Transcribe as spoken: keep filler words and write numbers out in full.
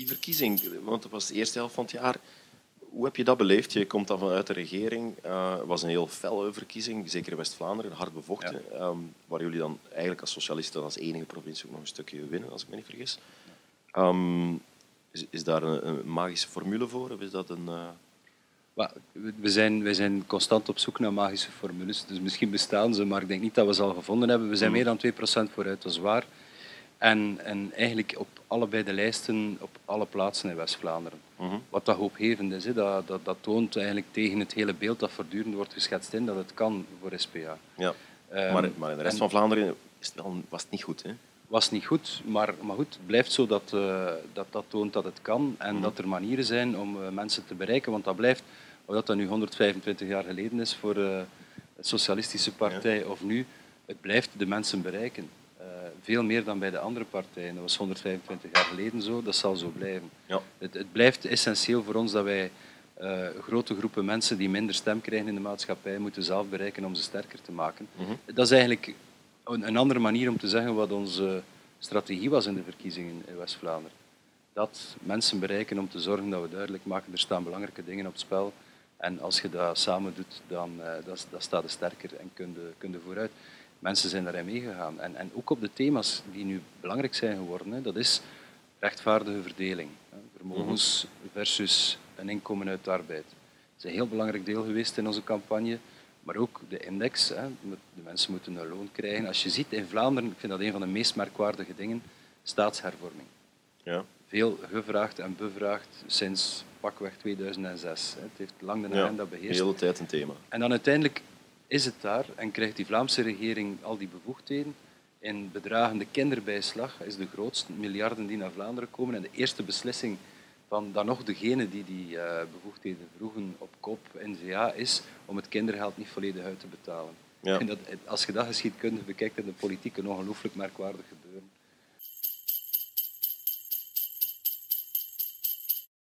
die verkiezing, want dat was de eerste helft van het jaar. Hoe heb je dat beleefd? Je komt dan vanuit de regering. Uh, het was een heel felle verkiezing, zeker in West-Vlaanderen, hard bevochten. Ja. Um, waar jullie dan eigenlijk als socialisten als enige provincie ook nog een stukje winnen, als ik me niet vergis. Um, is, is daar een, een magische formule voor? Of is dat een... Uh... We zijn, we zijn constant op zoek naar magische formules. Dus misschien bestaan ze, maar ik denk niet dat we ze al gevonden hebben. We zijn meer dan twee procent vooruit, dat is waar. En, en eigenlijk op allebei de lijsten, op alle plaatsen in West-Vlaanderen. Mm-hmm. Wat dat hoopgevend is, he, dat, dat, dat toont eigenlijk tegen het hele beeld dat voortdurend wordt geschetst in, dat het kan voor S P A. Ja. Um, maar, maar in de rest en, van Vlaanderen is het al, was het niet goed, hè? Was niet goed, maar, maar goed, het blijft zo dat, uh, dat dat toont dat het kan en mm-hmm. dat er manieren zijn om uh, mensen te bereiken, want dat blijft, of dat dat nu honderdvijfentwintig jaar geleden is voor uh, de Socialistische Partij ja. of nu, het blijft de mensen bereiken. Uh, veel meer dan bij de andere partijen. Dat was honderdvijfentwintig jaar geleden zo, dat zal zo blijven. Ja. Het, het blijft essentieel voor ons dat wij uh, grote groepen mensen die minder stem krijgen in de maatschappij moeten zelf bereiken om ze sterker te maken. Mm-hmm. Dat is eigenlijk een andere manier om te zeggen wat onze strategie was in de verkiezingen in West-Vlaanderen. Dat mensen bereiken om te zorgen dat we duidelijk maken, er staan belangrijke dingen op het spel. En als je dat samen doet, dan, uh, dat, dat staat er sterker en kun je, kun je vooruit. Mensen zijn daarin meegegaan. En, en ook op de thema's die nu belangrijk zijn geworden, hè, dat is rechtvaardige verdeling. Hè, vermogens versus een inkomen uit arbeid. Dat is een heel belangrijk deel geweest in onze campagne. Maar ook de index, hè, de mensen moeten een loon krijgen. Als je ziet in Vlaanderen, ik vind dat een van de meest merkwaardige dingen, staatshervorming. Ja. Veel gevraagd en bevraagd sinds pakweg tweeduizend zes. Hè. Het heeft lang de agenda ja, beheerst. De hele tijd een thema. En dan uiteindelijk is het daar en krijgt die Vlaamse regering al die bevoegdheden. In bedragende kinderbijslag is de grootste, miljarden die naar Vlaanderen komen. En de eerste beslissing van dan nog degene die die bevoegdheden vroegen op kop in N-V A is om het kindergeld niet volledig uit te betalen. Ja. En dat, als je dat geschiedkundig bekijkt, in de politiek een ongelooflijk merkwaardig